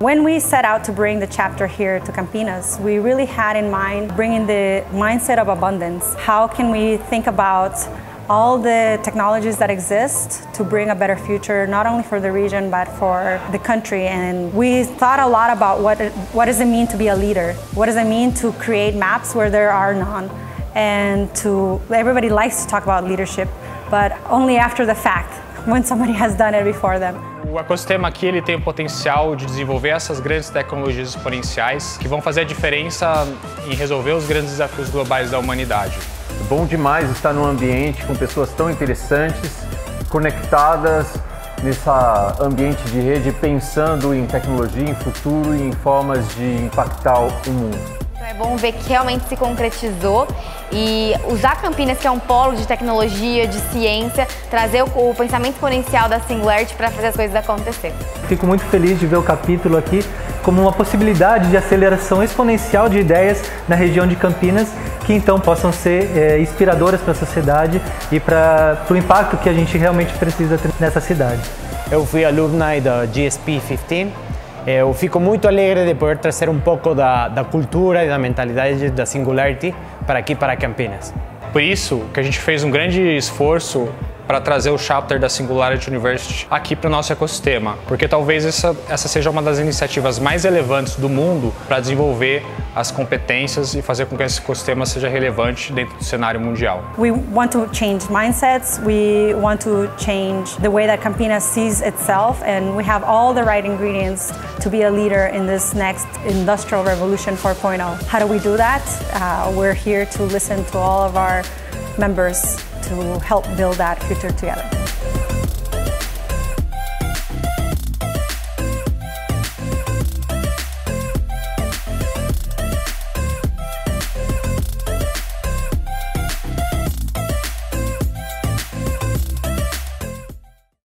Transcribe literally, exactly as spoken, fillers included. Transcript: When we set out to bring the chapter here to Campinas, we really had in mind bringing the mindset of abundance. How can we think about all the technologies that exist to bring a better future, not only for the region, but for the country? And we thought a lot about what, what does it mean to be a leader? What does it mean to create maps where there are none? And to, everybody likes to talk about leadership, but only after the fact, when somebody has done it before them. O ecossistema aqui ele tem o potencial de desenvolver essas grandes tecnologias exponenciais que vão fazer a diferença em resolver os grandes desafios globais da humanidade. Bom demais estar num ambiente com pessoas tão interessantes, conectadas nesse ambiente de rede, pensando em tecnologia, em futuro e em formas de impactar o mundo. É bom ver que realmente se concretizou e usar Campinas, que é um polo de tecnologia, de ciência, trazer o, o pensamento exponencial da Singularity para fazer as coisas acontecer. Fico muito feliz de ver o capítulo aqui como uma possibilidade de aceleração exponencial de ideias na região de Campinas, que então possam ser é, inspiradoras para a sociedade e para o impacto que a gente realmente precisa ter nessa cidade. Eu fui alumni da G S P quinze. Eu fico muito alegre de poder trazer um pouco da, da cultura e da mentalidade da Singularity para aqui, para Campinas. Por isso que a gente fez um grande esforço para trazer o chapter da Singularity University aqui para o nosso ecossistema, porque talvez essa, essa seja uma das iniciativas mais relevantes do mundo para desenvolver as competências e fazer com que esse ecossistema seja relevante dentro do cenário mundial. We want to change mindsets, we want to change the way that Campinas sees itself, and we have all the right ingredients to be a leader in this next industrial revolution four point oh. How do we do that? Uh, we're here to listen to all of our members to help build that future together.